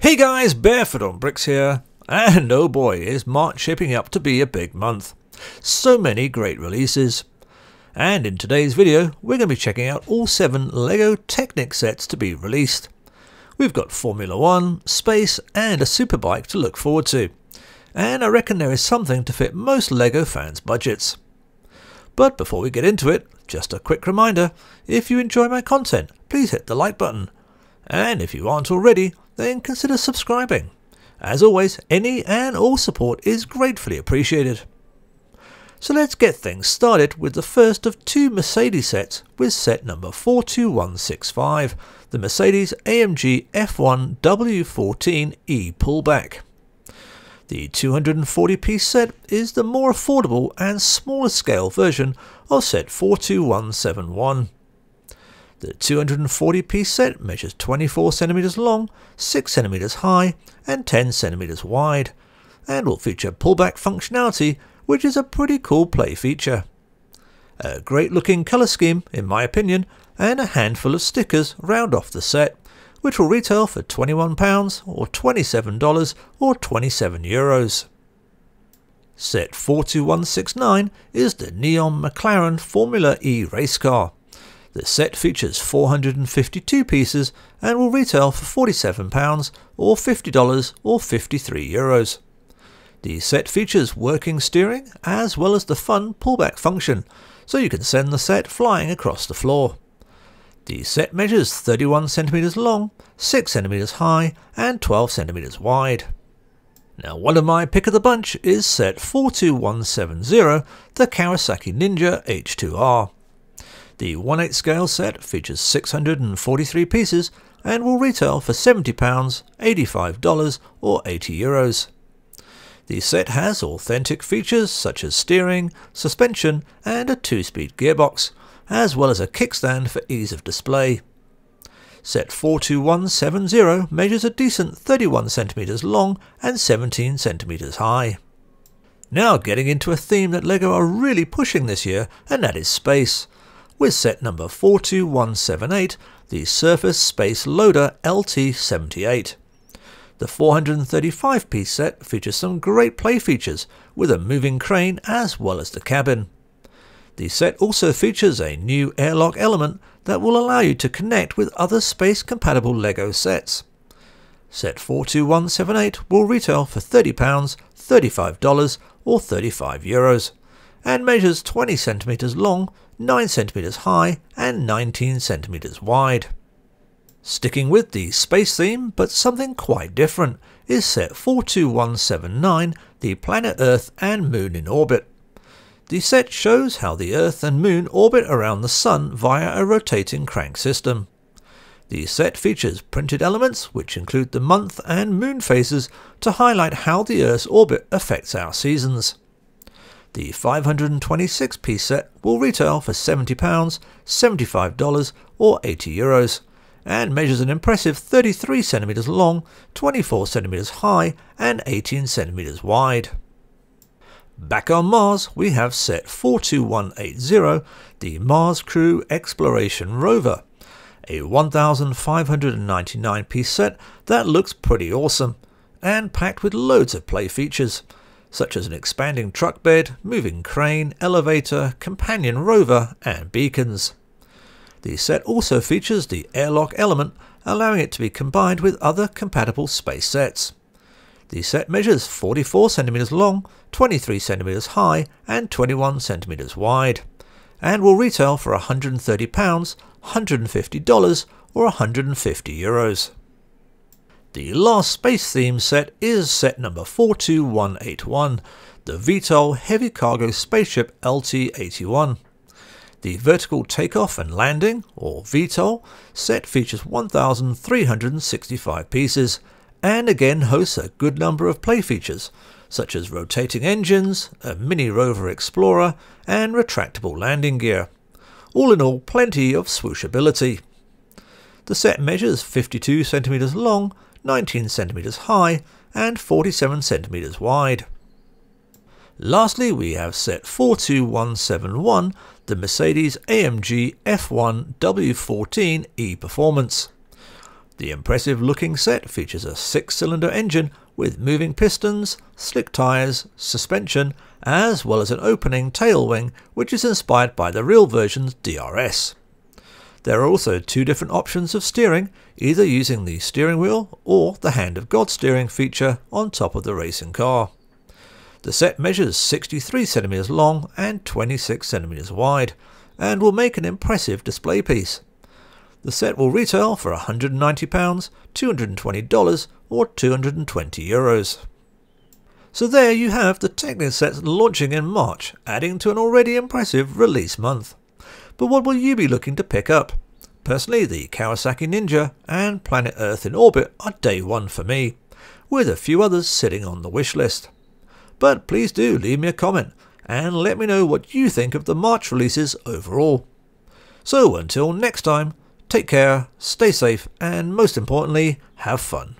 Hey guys, Barefoot on Bricks here, and oh boy is March shaping up to be a big month. So many great releases. And in today's video we're going to be checking out all 7 LEGO Technic sets to be released. We've got Formula One, space and a superbike to look forward to. And I reckon there is something to fit most LEGO fans' budgets. But before we get into it, just a quick reminder, if you enjoy my content please hit the like button. And if you aren't already, then consider subscribing. As always, any and all support is gratefully appreciated. So let's get things started with the first of 2 Mercedes sets with set number 42165, the Mercedes-AMG F1 W14 E Pullback. The 240-piece set is the more affordable and smaller scale version of set 42171. The 240-piece set measures 24 cm long, 6 cm high and 10 cm wide, and will feature pullback functionality, which is a pretty cool play feature. A great looking colour scheme in my opinion, and a handful of stickers round off the set, which will retail for £21 or $27 or €27. Set 42169 is the NEOM McLaren Formula E race car. The set features 452 pieces and will retail for £47 or $50 or €53. The set features working steering as well as the fun pullback function, so you can send the set flying across the floor. The set measures 31 cm long, 6 cm high and 12 cm wide. Now one of my pick of the bunch is set 42170, the Kawasaki Ninja H2R. The 1/8 scale set features 643 pieces and will retail for £70, $85 or €80. The set has authentic features such as steering, suspension and a 2-speed gearbox, as well as a kickstand for ease of display. Set 42170 measures a decent 31 cm long and 17 cm high. Now getting into a theme that LEGO are really pushing this year, and that is space, with set number 42178, the Surface Space Loader LT78. The 435-piece set features some great play features, with a moving crane as well as the cabin. The set also features a new airlock element that will allow you to connect with other space-compatible LEGO sets. Set 42178 will retail for £30, $35 or €35, and measures 20 cm long, 9 cm high and 19 cm wide. Sticking with the space theme, but something quite different, is set 42179, the Planet Earth and Moon in Orbit. The set shows how the Earth and Moon orbit around the Sun via a rotating crank system. The set features printed elements which include the month and moon phases to highlight how the Earth's orbit affects our seasons. The 526-piece set will retail for £70, $75 or €80, and measures an impressive 33 cm long, 24 cm high and 18 cm wide. Back on Mars we have set 42180, the Mars Crew Exploration Rover, a 1599-piece set that looks pretty awesome, and packed with loads of play features, such as an expanding truck bed, moving crane, elevator, companion rover and beacons. The set also features the airlock element, allowing it to be combined with other compatible space sets. The set measures 44 cm long, 23 cm high and 21 cm wide, and will retail for £130, $150 or €150. The last space theme set is set number 42181, the VTOL Heavy Cargo Spaceship LT-81. The Vertical Takeoff and Landing, or VTOL, set features 1,365 pieces, and again hosts a good number of play features, such as rotating engines, a mini rover explorer, and retractable landing gear. All in all, plenty of swooshability. The set measures 52 cm long, 19 cm high and 47 cm wide. Lastly we have set 42171, the Mercedes-AMG F1 W14 E Performance. The impressive looking set features a 6-cylinder engine with moving pistons, slick tyres, suspension, as well as an opening tail wing which is inspired by the real version's DRS. There are also two different options of steering, either using the steering wheel or the Hand of God steering feature on top of the racing car. The set measures 63 cm long and 26 cm wide, and will make an impressive display piece. The set will retail for £190, $220 or €220. So there you have the Technic sets launching in March, adding to an already impressive release month. But what will you be looking to pick up? Personally, the Kawasaki Ninja and Planet Earth in Orbit are day one for me, with a few others sitting on the wish list. But please do leave me a comment and let me know what you think of the March releases overall. So until next time, take care, stay safe, and most importantly, have fun.